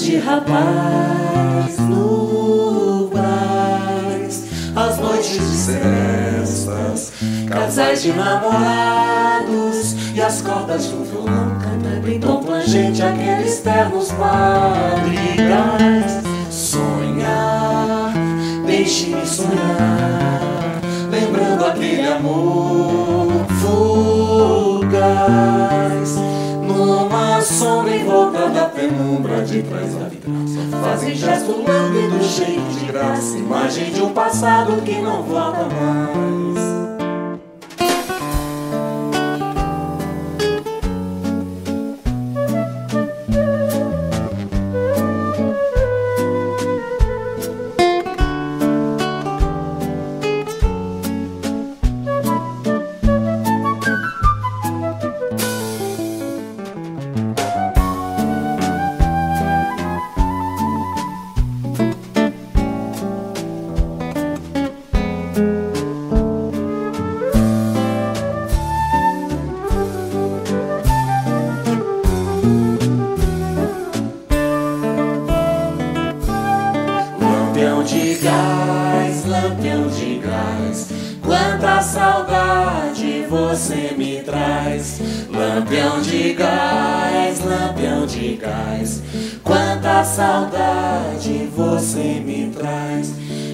anos de rapaz no Brás, as noites de cestas, casais de namorados e as cordas do violão cantando em tom plangente aqueles ternos madrigais. Sonhar, deixe-me sonhar, lembrando aquele amor fugaz, numa sombra em volta da penumbra de trás da vidraça, fazem gesto lânguido, cheio de graça, imagem de um passado que não volta mais. Lampião de gás, quanta saudade você me traz. Lampião de gás, quanta saudade você me traz.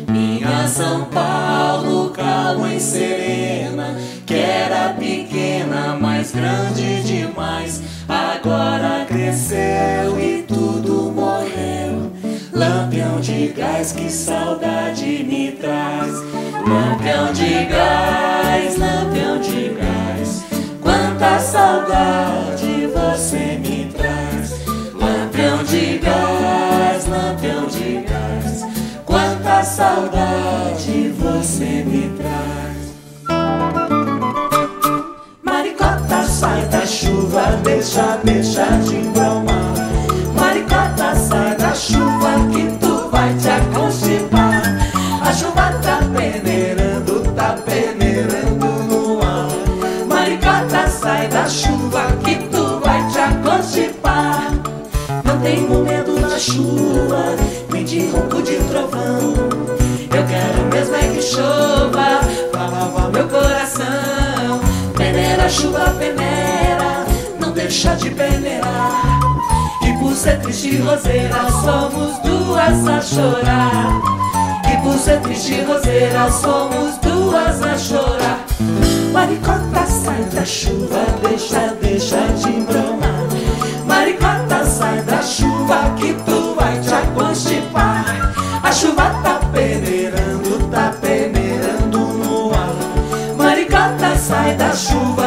Minha São Paulo, calma e serena, que era pequena, mas grande demais, agora cresceu e tudo morreu. Lampião de gás, que saudade me traz. Lampião de gás, quanta saudade você me traz. Lampião de gás, quanta saudade você me traz. Maricota sai da chuva, deixa de embromar. Maricota sai da chuva, que tu vai te aconstipar. A chuva tá peneirando no ar. Maricota sai da chuva, que tu vai te aconstipar. Não tenho medo da chuva, nem de ronco de trovão. Eu quero mesmo é que chova, pra lavar meu coração. Peneira, chuva, peneira, não deixa de peneirar. E por ser triste e roseira, somos duas a chorar. E por ser triste e roseira, somos duas a chorar. Maricota sai da chuva, deixa de embromar. Maricota sai da chuva, que tu vai te aconstipar. A chuva tá peneirando no ar. Maricota sai da chuva.